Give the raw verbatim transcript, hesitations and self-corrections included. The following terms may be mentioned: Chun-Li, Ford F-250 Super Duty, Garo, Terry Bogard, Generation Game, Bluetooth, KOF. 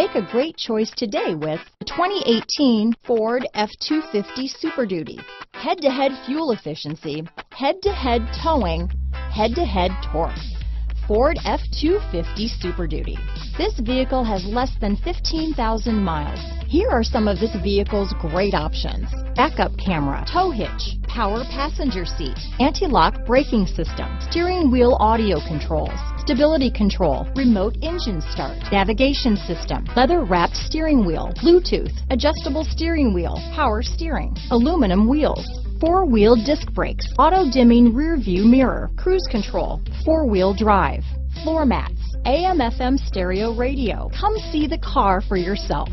Make a great choice today with the twenty eighteen Ford F two fifty Super Duty. Head-to-head fuel efficiency, head-to-head towing, head-to-head torque. Ford F two fifty Super Duty. This vehicle has less than fifteen thousand miles. Here are some of this vehicle's great options: backup camera, tow hitch, power passenger seat, anti-lock braking system, steering wheel audio controls, stability control, remote engine start, navigation system, leather-wrapped steering wheel, Bluetooth, adjustable steering wheel, power steering, aluminum wheels, four-wheel disc brakes, auto-dimming rear-view mirror, cruise control, four-wheel drive, floor mats, A M F M stereo radio. Come see the car for yourself.